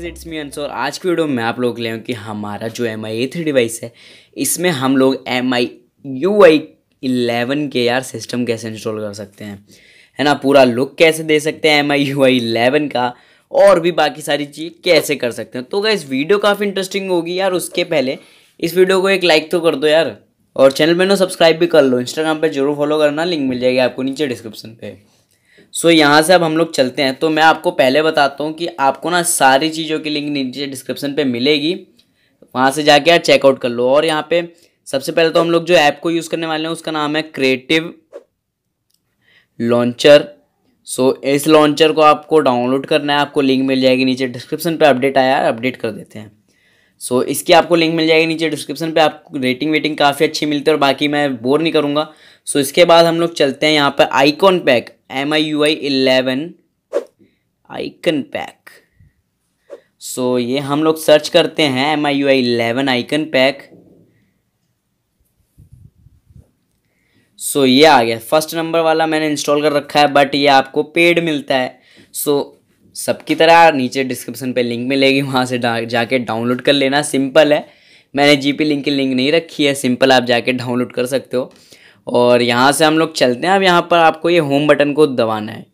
Guys it's me अंश और आज की वीडियो में आप लोग ले कि हमारा जो MIUI 3 डिवाइस है इसमें हम लोग MIUI 11 के यार सिस्टम कैसे इंस्टॉल कर सकते हैं, है ना। पूरा लुक कैसे दे सकते हैं MIUI 11 का और भी बाकी सारी चीज़ कैसे कर सकते हैं। तो गाइज वीडियो काफ़ी इंटरेस्टिंग होगी यार। उसके पहले इस वीडियो को एक लाइक तो कर दो यार और चैनल में ना सब्सक्राइब भी कर लो। इंस्टाग्राम पे जरूर फॉलो करना, लिंक मिल जाएगी आपको नीचे डिस्क्रिप्शन पे। सो यहाँ से अब हम लोग चलते हैं। तो मैं आपको पहले बताता हूँ कि आपको ना सारी चीज़ों की लिंक नीचे डिस्क्रिप्शन पे मिलेगी, वहाँ से जाके यार चेकआउट कर लो। और यहाँ पे सबसे पहले तो हम लोग जो ऐप को यूज़ करने वाले हैं उसका नाम है क्रिएटिव लॉन्चर। सो इस लॉन्चर को आपको डाउनलोड करना है, आपको लिंक मिल जाएगी नीचे डिस्क्रिप्शन पर। अपडेट आया है, अपडेट कर देते हैं। सो इसकी आपको लिंक मिल जाएगी नीचे डिस्क्रिप्शन पे। आपको रेटिंग वेटिंग काफ़ी अच्छी मिलती है और बाकी मैं बोर नहीं करूँगा। सो इसके बाद हम लोग चलते हैं यहाँ पर icon pack MIUI 11 icon pack. So ये हम लोग सर्च करते हैं MIUI 11 आइकन पैक। सो ये आ गया। फर्स्ट नंबर वाला मैंने इंस्टॉल कर रखा है बट ये आपको पेड मिलता है। सो सबकी तरह नीचे डिस्क्रिप्शन पे लिंक मिलेगी, वहाँ से जाके डाउनलोड कर लेना। सिंपल है, मैंने जीपी लिंक की लिंक नहीं रखी है, सिंपल आप जाके डाउनलोड कर सकते हो। और यहाँ से हम लोग चलते हैं। अब यहाँ पर आपको ये होम बटन को दबाना है।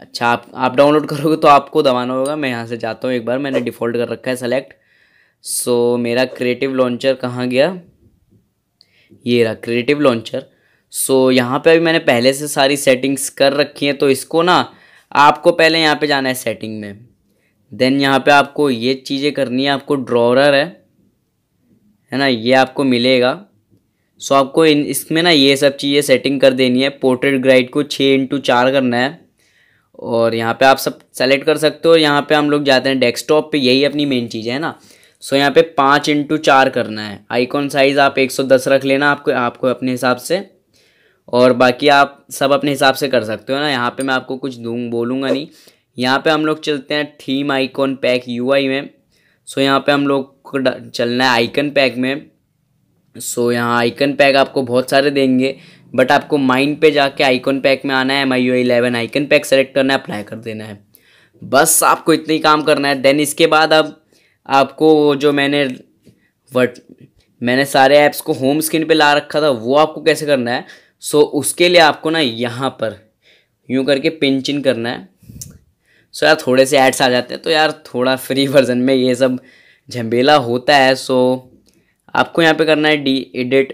अच्छा, आप डाउनलोड करोगे तो आपको दबाना होगा। मैं यहाँ से जाता हूँ एक बार, मैंने डिफ़ॉल्ट कर रखा है सेलेक्ट। सो मेरा क्रिएटिव लॉन्चर कहाँ गया, ये रहा क्रिएटिव लॉन्चर। सो यहाँ पर भी मैंने पहले से सारी सेटिंग्स कर रखी हैं। तो इसको ना आपको पहले यहाँ पे जाना है सेटिंग में, देन यहाँ पे आपको ये चीज़ें करनी है। आपको ड्रॉअर है ना, ये आपको मिलेगा। सो आपको इसमें ना ये सब चीज़ें सेटिंग कर देनी है। पोर्ट्रेट ग्राइड को 6x4 करना है और यहाँ पे आप सब सेलेक्ट कर सकते हो। यहाँ पे हम लोग जाते हैं डेस्कटॉप पे, यही अपनी मेन चीज़ है ना। सो यहाँ पे 5x4 करना है। आइकॉन साइज़ आप 110 रख लेना आपको अपने हिसाब से, और बाकी आप सब अपने हिसाब से कर सकते हो ना। यहाँ पे मैं आपको कुछ बोलूँगा नहीं। यहाँ पे हम लोग चलते हैं थीम आइकॉन पैक UI में। सो यहाँ पे हम लोग को चलना है आइकन पैक में। सो यहाँ आइकन पैक आपको बहुत सारे देंगे बट आपको माइंड पे जाके आइकॉन पैक में आना है। MIUI 11 आइकन पैक सेलेक्ट करना है, अप्लाई कर देना है, बस आपको इतना ही काम करना है। देन इसके बाद अब आपको जो मैंने सारे ऐप्स को होम स्क्रीन पर ला रखा था वो आपको कैसे करना है। सो उसके लिए आपको ना यहाँ पर यूँ करके पिंच इन करना है। सो यार थोड़े से एड्स आ जाते हैं तो यार थोड़ा फ्री वर्जन में ये सब झमेला होता है। सो आपको यहाँ पे करना है एडिट।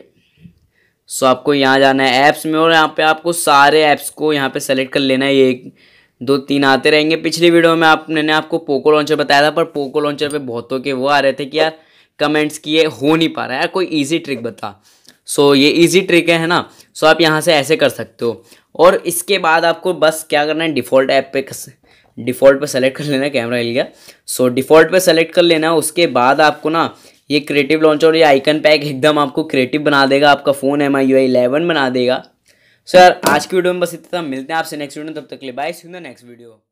सो आपको यहाँ जाना है ऐप्स में और यहाँ पे आपको सारे ऐप्स को यहाँ पे सेलेक्ट कर लेना है। ये 1 2 3 आते रहेंगे। पिछली वीडियो में मैंने आपको पोको लॉन्चर बताया था पर पोको लॉन्चर पर बहुतों के वो आ रहे थे कि यार कमेंट्स किए हो नहीं पा रहा यार, कोई ईजी ट्रिक बता। सो ये इजी ट्रिक है ना। सो आप यहाँ से ऐसे कर सकते हो। और इसके बाद आपको बस क्या करना है, डिफ़ॉल्ट ऐप पे सेलेक्ट कर लेना। कैमरा हिल गया। सो डिफ़ॉल्ट पे सेलेक्ट कर लेना। उसके बाद आपको ना ये क्रिएटिव लॉन्चर और ये आइकन पैक एकदम आपको क्रिएटिव बना देगा, आपका फ़ोन MIUI 11 बना देगा। सो यार आज की वीडियो में बस इतना, मिलते हैं आपसे नेक्स्ट वीडियो में। तब तक के लिए bye, see you in the next video.